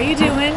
How you doing?